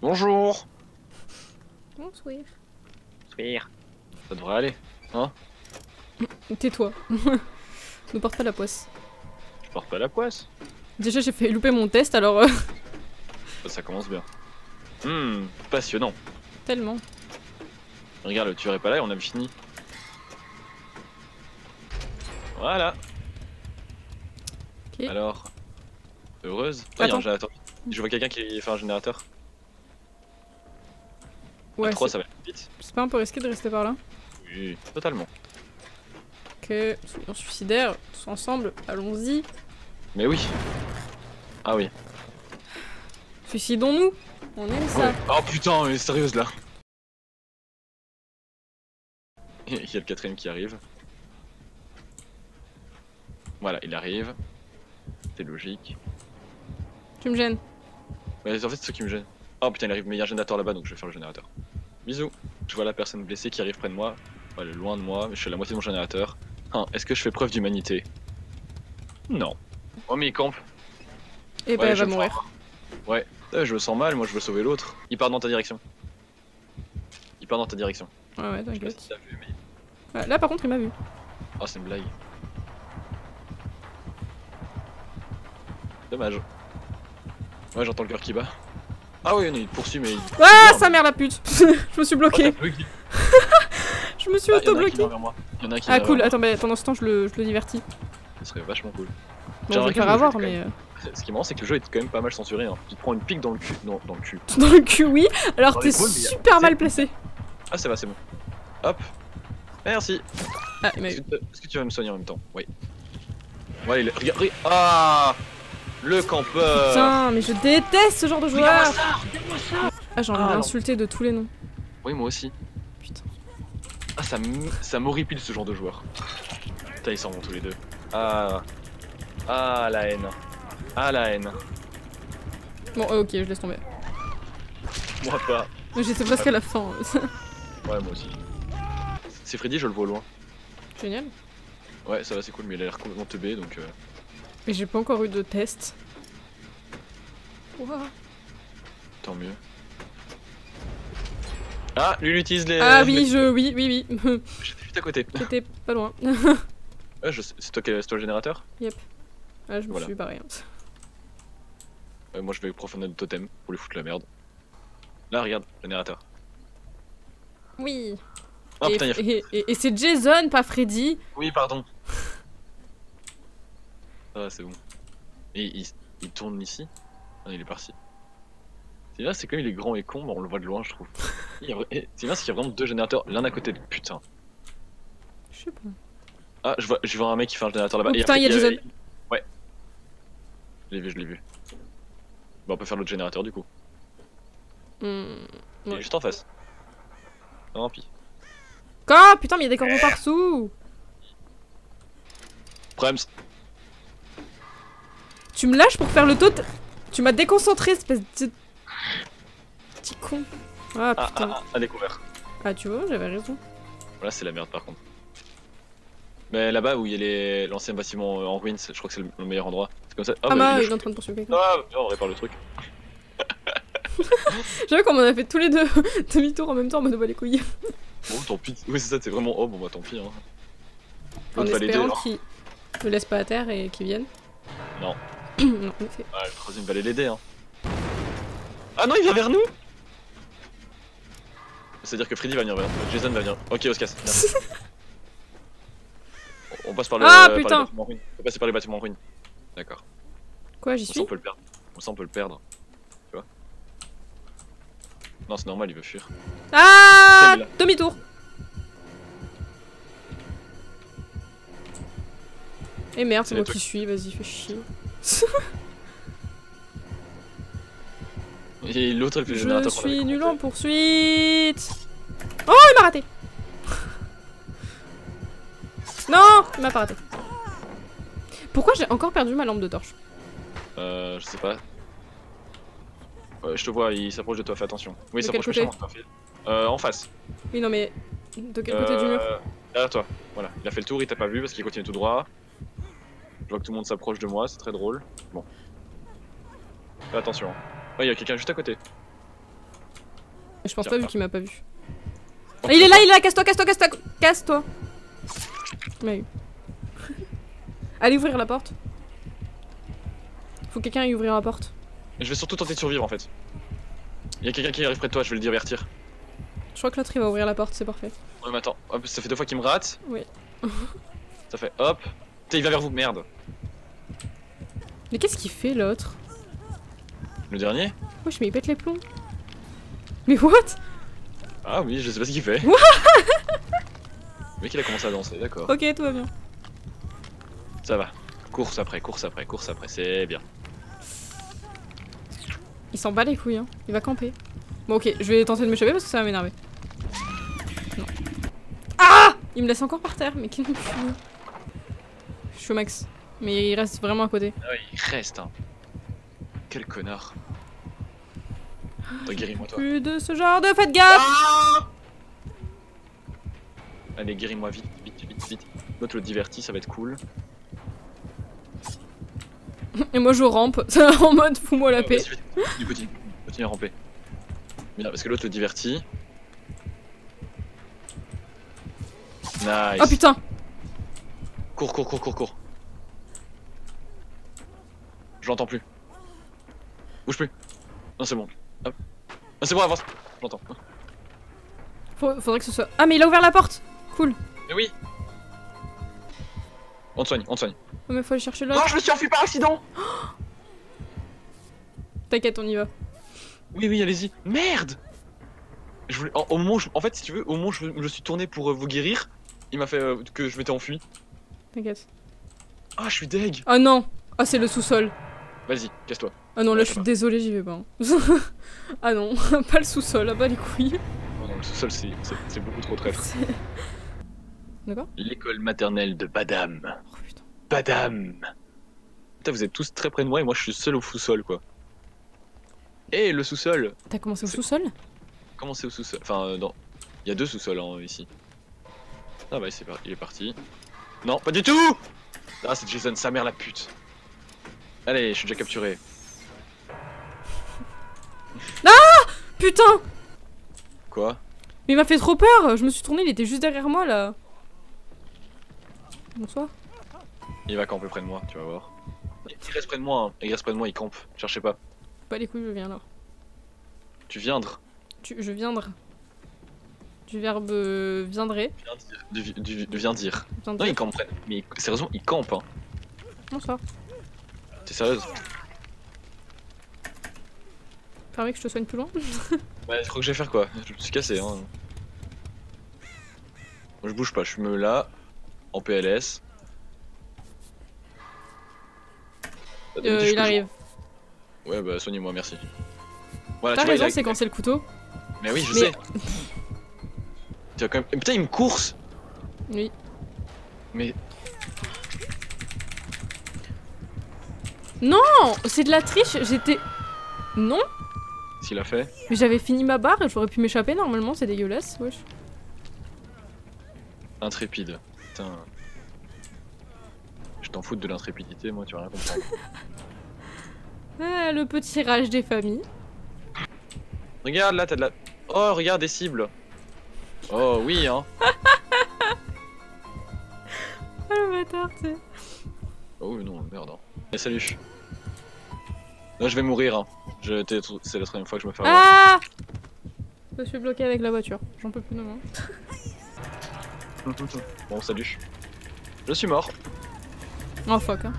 Bonjour. Bonsoir. Sourire. Ça devrait aller, hein? Tais-toi. Ne porte pas la poisse. Je porte pas la poisse. Déjà j'ai fait louper mon test alors... Ça commence bien. Passionnant. Tellement. Regarde, le tueur est pas là et on a fini. Voilà. Okay. Alors... Heureuse. Ah, attends. Y a un... Je vois quelqu'un qui fait un générateur. Ouais, 3, ça va vite. C'est pas un peu risqué de rester par là? Oui, totalement. Ok, soyons suicidaires, tous ensemble, allons-y. Mais oui. Ah oui. Suicidons-nous, on aime ça. Ouais. Oh putain, elle est sérieuse là. Il y a le quatrième qui arrive. Voilà, il arrive. C'est logique. Tu me gênes. Ouais, en fait, c'est ça qui me gêne. Oh putain, il arrive, mais il y a un générateur là-bas, donc je vais faire le générateur. Bisous. Je vois la personne blessée qui arrive près de moi. Elle est loin de moi, mais je suis à la moitié de mon générateur. Hein, est-ce que je fais preuve d'humanité? Non. Oh mais il campe. Et bah elle va mourir. Ouais, je me sens mal, moi je veux sauver l'autre. Il part dans ta direction. Il part dans ta direction. Ah ouais, t'inquiète. Je sais pas si t'as vu, mais... Là par contre il m'a vu. Oh c'est une blague. Dommage. Ouais, j'entends le cœur qui bat. Ah oui, il poursuit mais... Ah sa mère la pute. Je me suis bloqué. Je me suis auto-bloqué. Ah cool, attends, mais pendant ce temps je le divertis. Ce serait vachement cool. Bon, je vais faire avoir mais... Ce qui est marrant c'est que le jeu est quand même pas mal censuré, hein. Tu te prends une pique dans le cul. Non, dans le cul. Dans le cul, oui. Alors t'es super mal placé. Ah ça va, c'est bon. Hop. Merci. Ah, mais... Est-ce que tu vas me soigner en même temps? Oui. Ouais, il... Regarde, ah. Le campeur. Putain, mais je déteste ce genre de joueur. Ah, j'ai envie d'insulter de tous les noms. Oui, moi aussi. Putain. Ah, ça m'horripile ce genre de joueur. Putain, ils s'en vont tous les deux. Ah. Ah, la haine. Ah, la haine. Bon, ok, je laisse tomber. Moi pas. J'étais presque à la fin. Ouais, moi aussi. C'est Freddy, je le vois au loin. Génial. Ouais, ça va, c'est cool, mais il a l'air complètement teubé, donc... Mais j'ai pas encore eu de test. Wow. Tant mieux. Ah, lui il utilise les... Ah oui, oui. J'étais juste à côté. J'étais pas loin. Ah, c'est toi le générateur? Yep. Ah, je me suis barré. Moi je vais profaner le totem pour lui foutre la merde. Là, regarde, générateur. Oui. Ah, putain, et c'est Jason, pas Freddy. Oui, pardon. Ah, c'est bon. Et il tourne ici? Non, il est parti. C'est bien, c'est comme il est grand et con, mais on le voit de loin, je trouve. C'est bien, c'est qu'il y a vraiment deux générateurs, l'un à côté de putain. Je sais pas. Ah, je vois un mec qui fait un générateur là-bas. Oh, putain, il y a Jason. Ouais. Je l'ai vu. Bah, on peut faire l'autre générateur du coup. Il est juste en face. Tant pis. Quoi? Putain, mais il y a des corbeaux partout. Prems. Tu me lâches pour faire le totem. Tu m'as déconcentré, espèce de... Petit con. Ah putain. À découvert. Ah tu vois, j'avais raison. Là c'est la merde par contre. Mais là-bas où il y a l'ancien bâtiment en ruines, je crois que c'est le meilleur endroit. C'est comme ça. Oh, ah bah il est en train de poursuivre quelqu'un. Ah, on répare le truc. J'avoue qu'on en a fait tous les deux demi-tour en même temps, on me bat les couilles. Bon tant pis. Oui c'est ça, c'est vraiment... Oh bon bah tant pis hein. En espérant qu'ils ne laissent pas à terre et qu'ils viennent. Non. Non, ah, le troisième va aller l'aider hein. Ah non, il vient vers nous. C'est-à-dire que Freddy va venir vers nous, Jason va venir. Ok, on se casse. On passe par le... Ah putain, on peut passer par les bâtiments en ruine. D'accord. Quoi, j'y suis? On peut le perdre. On peut le perdre. Tu vois? Non, c'est normal, il veut fuir. Ah, demi-tour. Et merde, c'est moi qui suis, vas-y, fais chier. Et l'autre est plus générateur. Je suis nul en poursuite. Oh, il m'a raté. Non, il m'a pas raté. Pourquoi j'ai encore perdu ma lampe de torche? Je sais pas. Ouais, je te vois, il s'approche de toi, fais attention. Oui, il s'approche méchamment de toi. En face. Oui, non, mais de quel côté du mur? Derrière toi, voilà. Il a fait le tour, il t'a pas vu parce qu'il continue tout droit. Je vois que tout le monde s'approche de moi, c'est très drôle. Bon. Fais attention. Ouais, y'a quelqu'un juste à côté. Je pense pas vu qu'il m'a pas vu. Ah, il est là, casse-toi, casse-toi, casse-toi, casse-toi. Allez ouvrir la porte. Faut que quelqu'un aille ouvrir la porte. Et je vais surtout tenter de survivre en fait. Y'a quelqu'un qui arrive près de toi, je vais le divertir. Je crois que l'autre il va ouvrir la porte, c'est parfait. Ouais mais attends, hop, ça fait deux fois qu'il me rate. Oui. Ça fait hop. Putain, il va vers vous, merde. Mais qu'est-ce qu'il fait l'autre? Le dernier? Wesh, mais il pète les plombs. Mais what? Ah oui, je sais pas ce qu'il fait. What? Le mec il a commencé à danser, d'accord. Ok, tout va bien. Ça va. Course après, course après, course après, c'est bien. Il s'en bat les couilles, hein. Il va camper. Bon, ok, je vais tenter de m'échapper parce que ça va m'énerver. Non. Ah! Il me laisse encore par terre, mais qui me fout? Je suis au max. Mais il reste vraiment à côté. Ah oui, il reste, hein. Quel connard. T'as guéris-moi, toi. Plus de ce genre de, faites gaffe! Ah! Allez, guéris-moi vite, vite, vite, vite. L'autre le divertit, ça va être cool. Et moi je rampe, en mode fous-moi la paix. Du coup, continue à ramper. Bien, parce que l'autre le divertit. Nice. Oh putain! Cours, cours, cours, cours, cours. Je l'entends plus. Bouge plus. Non, c'est bon. Hop. Non, c'est bon, avance. Je l'entends. Faudrait que ce soit. Ah, mais il a ouvert la porte! Cool. Mais oui! On te soigne, on te soigne. Oh, mais faut aller chercher l'autre. Non, je me suis enfui par accident! T'inquiète, on y va. Oui, oui, allez-y. Merde! Je voulais... au moment où je... En fait, si tu veux, au moment où je suis tourné pour vous guérir, il m'a fait que je m'étais enfui. T'inquiète. Ah, je suis deg! Ah non! Ah, c'est le sous-sol. Vas-y, casse-toi. Ah non, là, je suis désolé, j'y vais pas. Hein. Ah non, pas le sous-sol, là-bas les couilles. Oh non, le sous-sol, c'est beaucoup trop traître. D'accord? L'école maternelle de Badam. Oh putain. Badam! Putain, vous êtes tous très près de moi et moi je suis seul au sous-sol, quoi. Et le sous-sol! T'as commencé au sous-sol? Commencé au sous-sol. Enfin, non. Il y a deux sous-sols hein, ici. Ah bah, il est parti. Non, pas du tout! Ah, c'est Jason, sa mère la pute. Allez, je suis déjà capturé. Ah! Putain! Quoi? Mais il m'a fait trop peur! Je me suis tourné, il était juste derrière moi là. Bonsoir. Il va camper près de moi, tu vas voir. Il reste près de moi, hein. Il reste près de moi, il campe. Cherchez pas. Pas les couilles, je viens alors. Tu viendres. Je viendres. Du verbe viendrai. Du viendire. Non, il campe près. Mais sérieusement, il campe. Hein. Bonsoir. T'es sérieuse? Permets que je te soigne plus loin? Ouais, je crois que je vais faire quoi? Je me suis cassé. Hein. Je bouge pas, je me là. En PLS. Il arrive. Ouais bah soignez-moi, merci. Voilà, t'as raison, c'est quand c'est le couteau. Mais oui, je sais. Tu as quand même... Putain, il me course. Oui. Mais... Non, c'est de la triche, j'étais... Non. S'il a fait. Mais j'avais fini ma barre et j'aurais pu m'échapper normalement, c'est dégueulasse, wesh. Intrépide. Je t'en fous de l'intrépidité, moi tu vas rien comprendre. Ah, le petit rage des familles. Regarde là, t'as de la... Oh, regarde des cibles. Oh oui, hein. Oh le bâtard, t'es... Oh non, merde. Hein. Et salut. Là, je vais mourir. Hein. C'est la troisième fois que je me fais avoir. Ah, je suis bloqué avec la voiture, j'en peux plus de moi. Bon, salut. Je suis mort. Oh fuck. Hein.